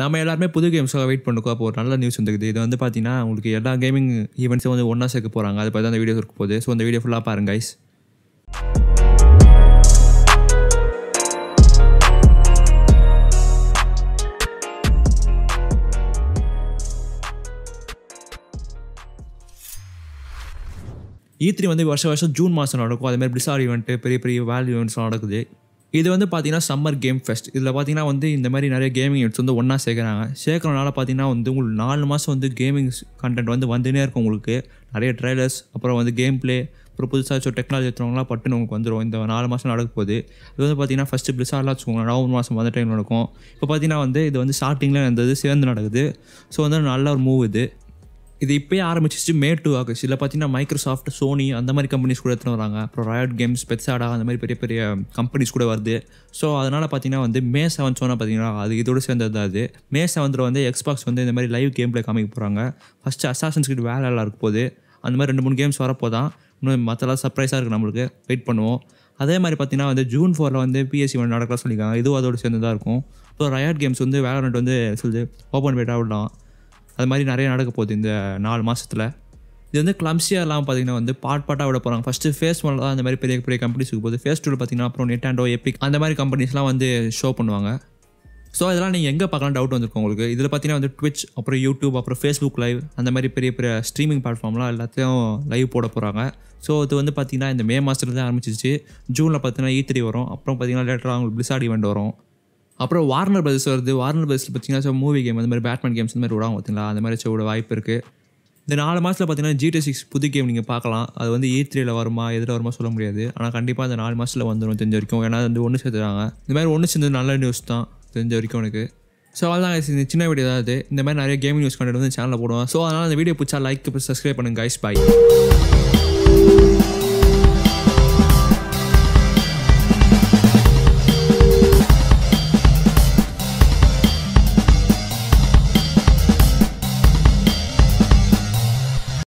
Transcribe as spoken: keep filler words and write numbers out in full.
நம்ம எல்லாருமே புது கேம்ஸ்க்காக வெயிட் பண்ணிட்டு இருக்கோம். ஒரு நல்ல நியூஸ் வந்துருக்குது. இது வந்து பார்த்தீங்கன்னா உங்களுக்கு எல்லா கேமிங் ஈவெண்ட்ஸும் வந்து ஒன்றா சேர்க்க போகிறாங்க. அதை பற்றி அந்த வீடியோஸ் இருக்க போகுது. ஸோ அந்த வீடியோ ஃபுல்லாக பாருங்க கைஸ். ஈ த்ரீ வந்து வருஷ வருஷம் ஜூன் மாதம் நடக்கும். அதேமாதிரி பிளிசார்ட் ஈவெண்ட்டு பெரிய பெரிய வேல்யூ ஈவெண்ட்ஸ்லாம் நடக்குது. இது வந்து பார்த்தீங்கன்னா சம்மர் கேம் ஃபெஸ்ட். இதில் பார்த்தீங்கன்னா வந்து இந்த மாதிரி நிறைய கேமிங் ஈவெண்ட்ஸ் வந்து ஒன்றா சேர்க்குறாங்க. சேர்க்குறனால பார்த்தீங்கன்னா வந்து உங்களுக்கு நாலு மாதம் வந்து கேமிங் கண்டென்ட் வந்து வந்துனே இருக்கும். உங்களுக்கு நிறைய ட்ரெய்லர்ஸ், அப்புறம் வந்து கேம் பிளே, அப்புறம் புதுசாக டெக்னாலஜி எடுத்துகிறவங்களாம் பட்டுன்னு உங்களுக்கு வந்துடும். இந்த நாலு மாதம் நடக்க போகுது. இது வந்து பார்த்தீங்கன்னா ஃபஸ்ட்டு பிளிசார்ட்லாம் வச்சுக்கோங்க, நவம்பர் மாதம் வந்து டைம் நடக்கும். இப்போ பார்த்தீங்கன்னா வந்து இது வந்து ஸ்டார்டிங்கில் இருந்தது சேர்ந்து நடக்குது. ஸோ வந்து நல்ல ஒரு மூவ் இது. இது இப்போயே ஆரம்பிச்சிச்சு மே டூ ஆகஸ்ட். இதில் பார்த்தீங்கன்னா மைக்ரோசாஃப்ட், சோனி அந்த மாதிரி கம்பெனிஸ் கூட எடுத்துகிட்டு வராங்க. அப்புறம் ராயட் கேம்ஸ், பெட்சாடா அந்த மாதிரி பெரிய பெரிய கம்பெனிஸ் கூட வருது. ஸோ அதனால் பார்த்தீங்கன்னா வந்து மே செவன் சொன்னால் பார்த்தீங்கன்னா அது இதோடு சேர்ந்தது தான் அது. மே செவன்த்தில் வந்து எக்ஸ்பாக்ஸ் வந்து இந்த மாதிரி லைவ் கேம் பிளே காமிக்க போகிறாங்க. ஃபஸ்ட்டு அசாசன்ஸ் கிரீட் வேலையெல்லாம் இருக்கும் போது அந்த மாதிரி ரெண்டு மூணு கேம்ஸ் வரப்போ தான் இன்னும் மற்றெல்லாம் சர்ப்ரைஸாக இருக்குது. நம்மளுக்கு வெயிட் பண்ணுவோம். அதே மாதிரி பார்த்தீங்கன்னா வந்து ஜூன் ஃபோரில் வந்து பிஎஸ்சி ஒன்று நடக்கலாம் சொல்லியிருக்காங்க. இதுவும் அதோடு சேர்ந்து தான் இருக்கும். அப்புறம் ராயட் கேம்ஸ் வந்து வேலண்ட் வந்து சொல்லுது ஓப்பன் பேட்டாக விடலாம். அது மாதிரி நிறைய நடக்க போகுது இந்த நாலு மாதத்தில். இது வந்து கிளம்ஸியாலாம் பார்த்தீங்கன்னா வந்து பார்ட் பார்ட்டாக விட போகிறாங்க. ஃபஸ்ட்டு ஃபேஸ் ஒன்ல தான் அந்த மாதிரி பெரிய பெரிய கம்பெனிஸ் இருக்கும் போது, ஃபேஸ் டூவில் பார்த்தீங்கன்னா அப்புறம் நிண்டாண்டோ, எபிக் அந்த மாதிரி கம்பெனிஸ்லாம் வந்து ஷோ பண்ணுவாங்க. ஸோ அதெல்லாம் நீங்கள் எங்கே பார்க்கலாம் டவுட் வந்துருக்கும் உங்களுக்கு. இதில் பார்த்தீங்கன்னா வந்து ட்விட்ச், அப்புறம் யூடியூப், அப்புறம் ஃபேஸ்புக் லைவ் அந்த மாதிரி பெரிய பெரிய ஸ்ட்ரீமிங் பிளாட்ஃபார்ம்லாம் எல்லாத்தையும் லைவ் போட போகிறாங்க. ஸோ அது வந்து பார்த்தீங்கன்னா இந்த மே மாதத்துல தான் ஆரம்பிச்சிச்சு. ஜூனில் பார்த்தீங்கன்னா ஈ த்ரீ வரும். அப்புறம் பார்த்தீங்கன்னா லேட்டராக உங்களுக்கு பிளிசார்ட் ஈவெண்ட் வரும். அப்புறம் வார்னர் ப்ரஸ் வருது. வார்னர் ப்ரஸில் பார்த்தீங்கன்னா மூவி கேம் அந்த மாதிரி பேட்மேன் கேம்ஸ் இந்த மாதிரி விடாங்க பார்த்தீங்களா, அந்த மாதிரி சோட வாய்ப்பு இருக்குது. இந்த நாலு மாதத்தில் பார்த்தீங்கன்னா ஜிடி சிக்ஸ் புது கேம் நீங்கள் பார்க்கலாம். அது வந்து ஈ த்ரீயில் வருமா எதில் வருமா சொல்ல முடியாது. ஆனால் கண்டிப்பாக அந்த நாலு மாதத்தில் வந்துடும் தெரிஞ்ச வரைக்கும். ஏன்னா வந்து ஒன்று சேர்த்துறாங்க. இந்த மாதிரி ஒன்று சேர்ந்தது நல்ல நியூஸ் தான் தெரிஞ்ச வரைக்கும் எனக்கு. ஸோ அதெல்லாம் இந்த சின்ன வீடியோ ஏதாவது இந்த மாதிரி நிறைய கேமிங் நியூஸ் கண்டென்ட் வந்து சேனலில் போடுவோம். ஸோ அதனால் அந்த வீடியோ பிடிச்சா லைக், சப்ஸ்கிரைப் பண்ணுங்கள் கைஸ். பாய்.